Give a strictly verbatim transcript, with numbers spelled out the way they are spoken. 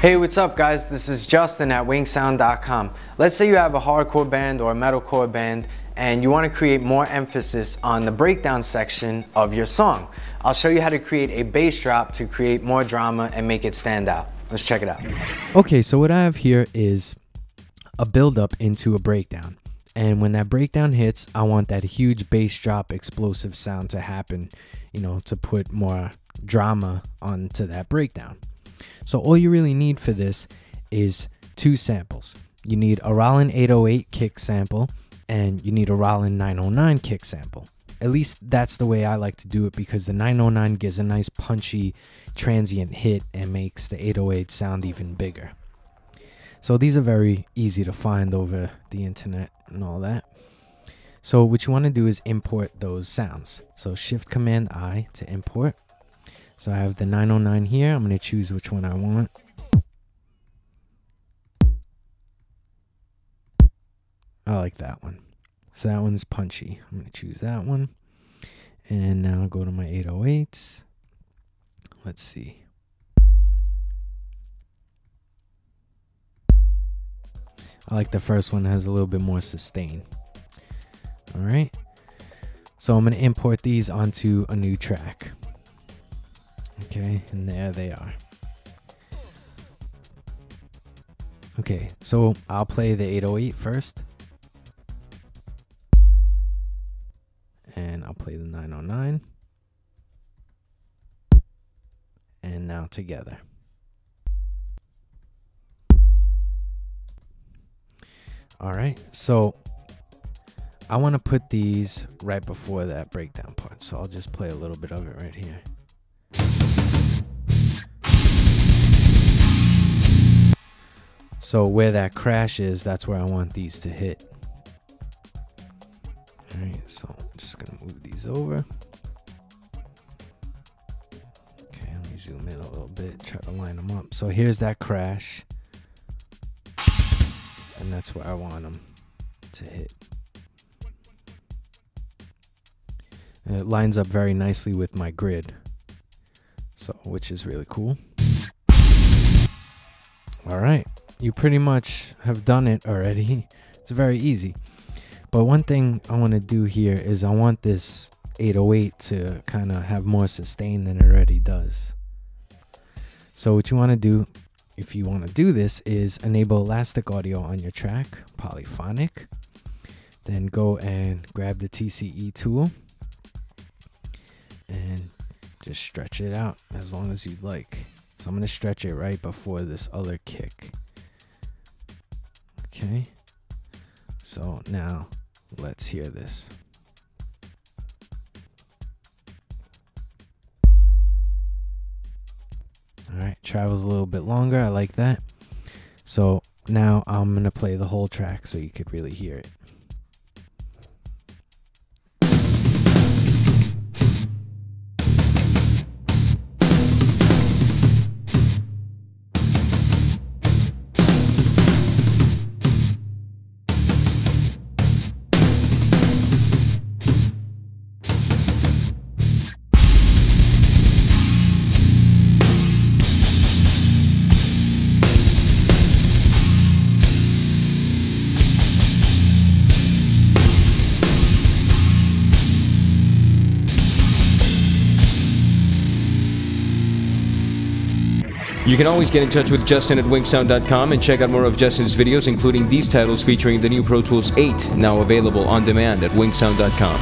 Hey, what's up guys? This is Justin at Wink Sound dot com. Let's say you have a hardcore band or a metalcore band and you want to create more emphasis on the breakdown section of your song. I'll show you how to create a bass drop to create more drama and make it stand out. Let's check it out. Okay, so what I have here is a buildup into a breakdown. And when that breakdown hits, I want that huge bass drop explosive sound to happen, you know, to put more drama onto that breakdown. So all you really need for this is two samples. You need a Roland eight oh eight kick sample and you need a Roland nine oh nine kick sample. At least that's the way I like to do it, because the nine oh nine gives a nice punchy transient hit and makes the eight oh eight sound even bigger. So these are very easy to find over the internet and all that. So what you want to do is import those sounds. So Shift Command I to import. So I have the nine oh nine here. I'm going to choose which one I want. I like that one. So that one's punchy. I'm going to choose that one. And now I'll go to my eight oh eights. Let's see. I like the first one. It has a little bit more sustain. All right. So I'm going to import these onto a new track. Okay, and there they are. Okay, so I'll play the eight oh eight first. And I'll play the nine oh nine. And now together. Alright, so I want to put these right before that breakdown part. So I'll just play a little bit of it right here. So where that crash is, that's where I want these to hit. All right, so I'm just gonna move these over. Okay, let me zoom in a little bit, try to line them up. So here's that crash, and that's where I want them to hit. And it lines up very nicely with my grid, so which is really cool. All right. You pretty much have done it already. It's very easy. But one thing I want to do here is I want this eight oh eight to kind of have more sustain than it already does. So what you want to do, if you want to do this, is enable elastic audio on your track, polyphonic. Then go and grab the T C E tool and just stretch it out as long as you'd like. So I'm going to stretch it right before this other kick. Okay, so now let's hear this. All right, travels a little bit longer. I like that. So now I'm going to play the whole track so you could really hear it. You can always get in touch with Justin at Wink Sound dot com and check out more of Justin's videos, including these titles featuring the new Pro Tools eight, now available on demand at Wink Sound dot com.